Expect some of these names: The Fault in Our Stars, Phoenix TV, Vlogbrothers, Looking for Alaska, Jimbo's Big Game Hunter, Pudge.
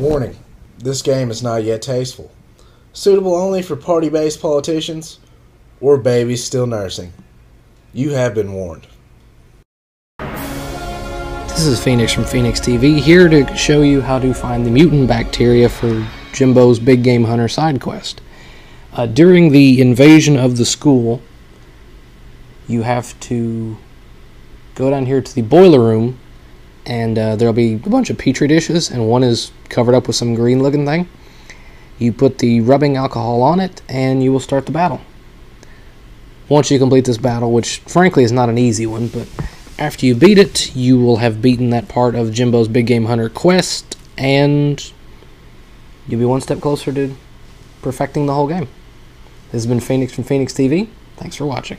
Warning, this game is not yet tasteful. Suitable only for party-based politicians or babies still nursing. You have been warned. This is Phoenix from Phoenix TV, here to show you how to find the mutant bacteria for Jimbo's Big Game Hunter side quest. During the invasion of the school, you have to go down here to the boiler room, and there'll be a bunch of petri dishes, and one is covered up with some green looking thing. You put the rubbing alcohol on it and you will start the battle. Once you complete this battle, which frankly is not an easy one, but after you beat it, you will have beaten that part of Jimbo's Big Game Hunter quest, and you'll be one step closer to perfecting the whole game. This has been Phoenix from Phoenix TV. Thanks for watching.